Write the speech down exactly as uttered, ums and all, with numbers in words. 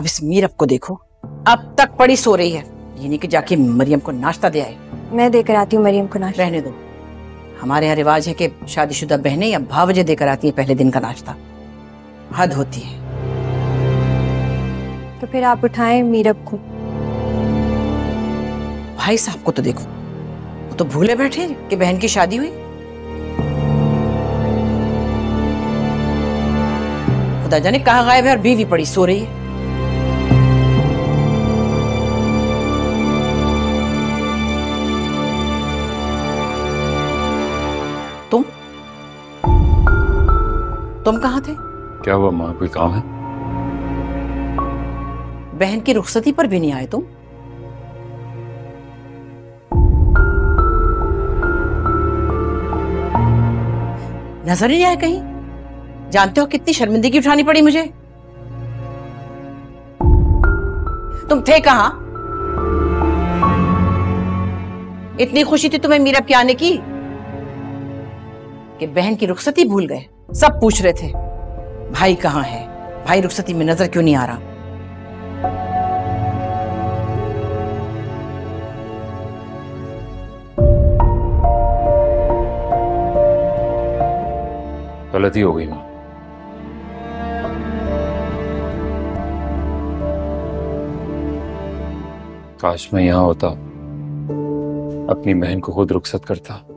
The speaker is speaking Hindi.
अब इस मीरब को देखो, अब तक पड़ी सो रही है, ये नहीं कि जाके मरियम को नाश्ता दे आए। मैं देकर आती हूँ मरियम को नाश्ता। रहने दो, हमारे यहाँ रिवाज है कि शादीशुदा बहनें या भावजे देकर आती है पहले दिन का नाश्ता, हद होती है। तो फिर आप उठाएं मीरब को। भाई साहब को तो देखो, वो तो भूले बैठे कि बहन की शादी हुई। खुदा जाने कहाँ गायब है और बीवी पड़ी सो रही है। तुम तुम कहाँ थे? क्या हुआ माँ, कोई काम है? बहन की रुखसती पर भी नहीं आए तुम। नजर नहीं आए कहीं? जानते हो कितनी शर्मिंदगी उठानी पड़ी मुझे। तुम थे कहाँ? इतनी खुशी थी तुम्हें मीरब के आने की कि बहन की रुखसती भूल गए। सब पूछ रहे थे भाई कहाँ है, भाई रुखसती में नजर क्यों नहीं आ रहा। गलती हो गई मां, काश मैं यहां होता, अपनी बहन को खुद रुखसत करता।